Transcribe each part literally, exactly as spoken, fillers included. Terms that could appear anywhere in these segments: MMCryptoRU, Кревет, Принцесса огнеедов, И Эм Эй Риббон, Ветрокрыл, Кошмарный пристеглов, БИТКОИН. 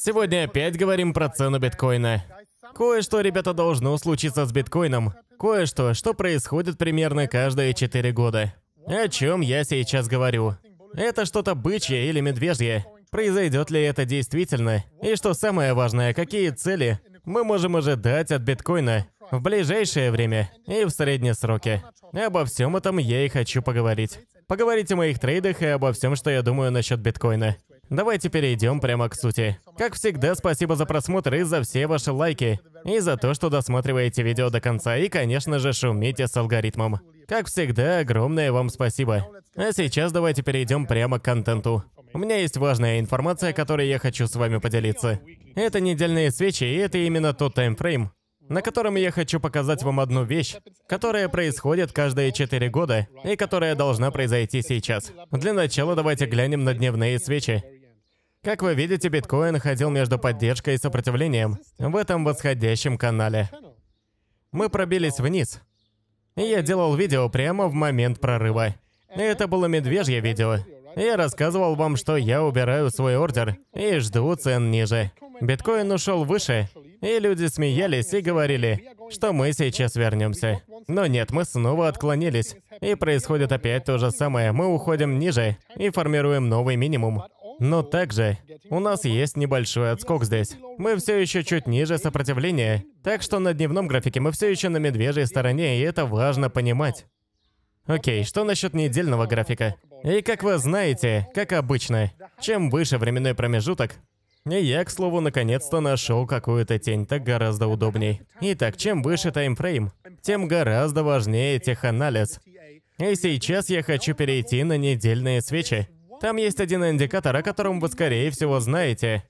Сегодня опять говорим про цену биткоина. Кое-что, ребята, должно случиться с биткоином. Кое-что, что происходит примерно каждые четыре года. О чем я сейчас говорю? Это что-то бычье или медвежье. Произойдет ли это действительно? И что самое важное, какие цели мы можем ожидать от биткоина в ближайшее время и в среднесроке? Обо всем этом я и хочу поговорить. Поговорить о моих трейдах и обо всем, что я думаю насчет биткоина. Давайте перейдем прямо к сути. Как всегда, спасибо за просмотр и за все ваши лайки, и за то, что досматриваете видео до конца, и, конечно же, шумите с алгоритмом. Как всегда, огромное вам спасибо. А сейчас давайте перейдем прямо к контенту. У меня есть важная информация, которой я хочу с вами поделиться. Это недельные свечи, и это именно тот таймфрейм, на котором я хочу показать вам одну вещь, которая происходит каждые четыре года, и которая должна произойти сейчас. Для начала давайте глянем на дневные свечи. Как вы видите, биткоин ходил между поддержкой и сопротивлением в этом восходящем канале. Мы пробились вниз. И я делал видео прямо в момент прорыва. И это было медвежье видео. Я рассказывал вам, что я убираю свой ордер и жду цен ниже. Биткоин ушел выше, и люди смеялись и говорили, что мы сейчас вернемся. Но нет, мы снова отклонились. И происходит опять то же самое. Мы уходим ниже и формируем новый минимум. Но также у нас есть небольшой отскок здесь. Мы все еще чуть ниже сопротивления, так что на дневном графике мы все еще на медвежьей стороне, и это важно понимать. Окей, что насчет недельного графика? И как вы знаете, как обычно, чем выше временной промежуток, и я, к слову, наконец-то нашел какую-то тень, так гораздо удобней. Итак, чем выше таймфрейм, тем гораздо важнее теханализ. И сейчас я хочу перейти на недельные свечи. Там есть один индикатор, о котором вы, скорее всего, знаете.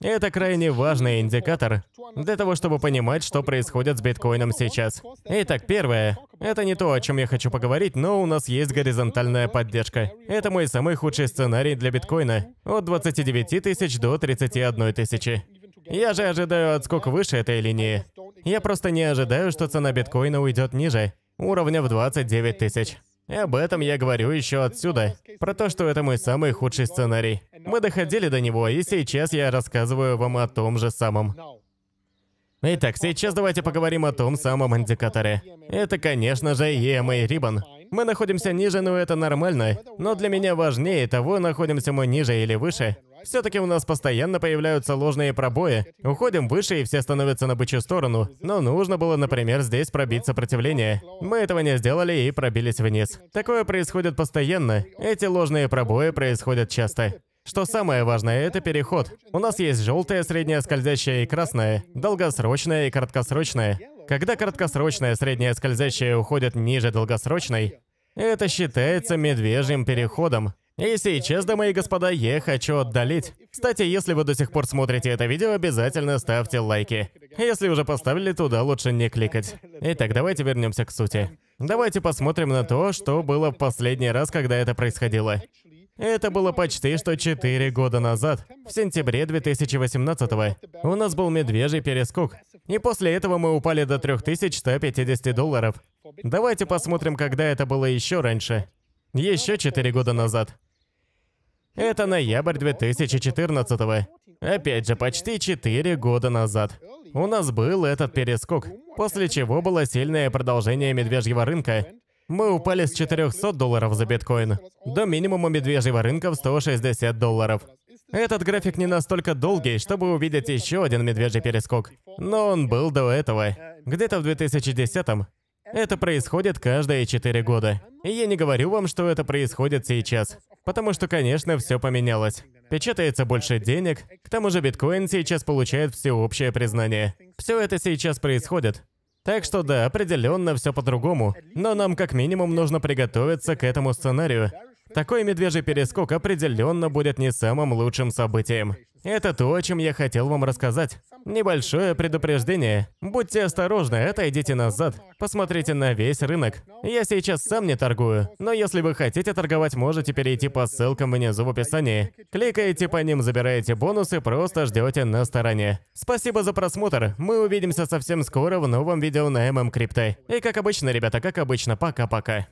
Это крайне важный индикатор для того, чтобы понимать, что происходит с биткоином сейчас. Итак, первое. Это не то, о чем я хочу поговорить, но у нас есть горизонтальная поддержка. Это мой самый худший сценарий для биткоина. От двадцати девяти тысяч до тридцати одной тысячи. Я же ожидаю отскок выше этой линии. Я просто не ожидаю, что цена биткоина уйдет ниже уровня в двадцать девять тысяч. И об этом я говорю еще отсюда, про то, что это мой самый худший сценарий. Мы доходили до него, и сейчас я рассказываю вам о том же самом. Итак, сейчас давайте поговорим о том самом индикаторе. Это, конечно же, И Эм Эй Риббон. Мы находимся ниже, но это нормально. Но для меня важнее того, находимся мы ниже или выше. Все-таки у нас постоянно появляются ложные пробои. Уходим выше, и все становятся на бычью сторону. Но нужно было, например, здесь пробить сопротивление. Мы этого не сделали и пробились вниз. Такое происходит постоянно. Эти ложные пробои происходят часто. Что самое важное, это переход. У нас есть желтая, средняя скользящая и красная, долгосрочная и краткосрочная. Когда краткосрочная, средняя скользящая уходит ниже долгосрочной, это считается медвежьим переходом. И сейчас, дамы и господа, я хочу отдалить. Кстати, если вы до сих пор смотрите это видео, обязательно ставьте лайки. Если уже поставили, туда лучше не кликать. Итак, давайте вернемся к сути. Давайте посмотрим на то, что было в последний раз, когда это происходило. Это было почти что четыре года назад, в сентябре две тысячи восемнадцатого. У нас был медвежий перескок. И после этого мы упали до трёх тысяч ста пятидесяти долларов. Давайте посмотрим, когда это было еще раньше. Еще четыре года назад. Это ноябрь две тысячи четырнадцатого. Опять же, почти четыре года назад. У нас был этот перескок, после чего было сильное продолжение медвежьего рынка. Мы упали с четырёхсот долларов за биткоин до минимума медвежьего рынка в сто шестьдесят долларов. Этот график не настолько долгий, чтобы увидеть еще один медвежий перескок. Но он был до этого. Где-то в две тысячи десятом. Это происходит каждые четыре года. И я не говорю вам, что это происходит сейчас. Потому что, конечно, все поменялось. Печатается больше денег. К тому же биткоин сейчас получает всеобщее признание. Все это сейчас происходит. Так что да, определенно все по-другому. Но нам как минимум нужно приготовиться к этому сценарию. Такой медвежий перескок определенно будет не самым лучшим событием. Это то, о чем я хотел вам рассказать. Небольшое предупреждение. Будьте осторожны, отойдите назад. Посмотрите на весь рынок. Я сейчас сам не торгую. Но если вы хотите торговать, можете перейти по ссылкам внизу в описании. Кликаете по ним, забираете бонусы, просто ждете на стороне. Спасибо за просмотр. Мы увидимся совсем скоро в новом видео на эм эм Crypto. И как обычно, ребята, как обычно, пока-пока.